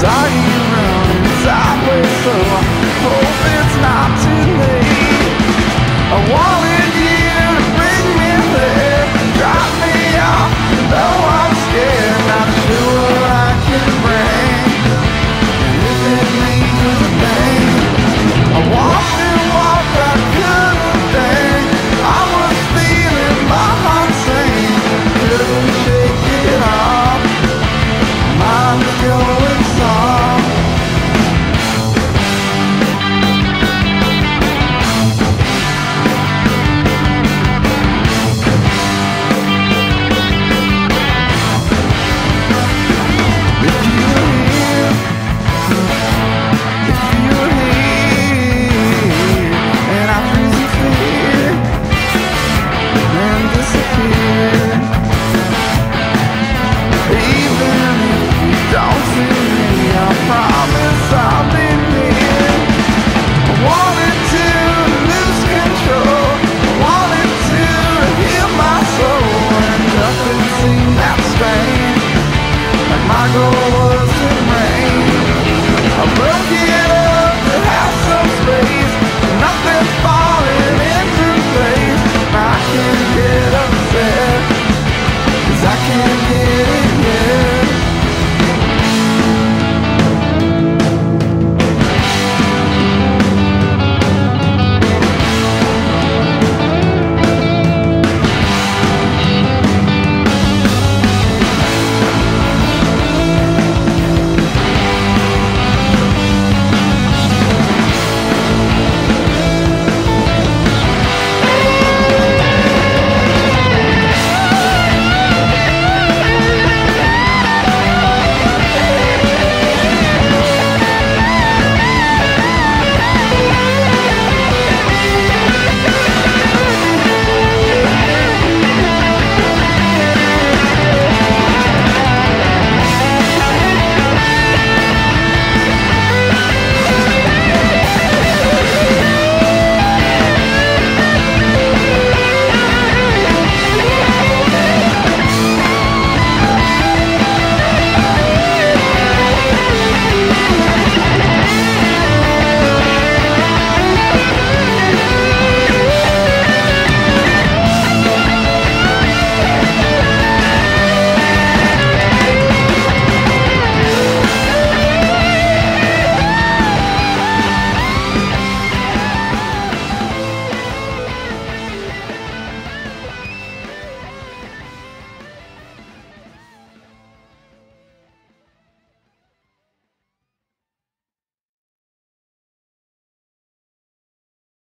Sorry.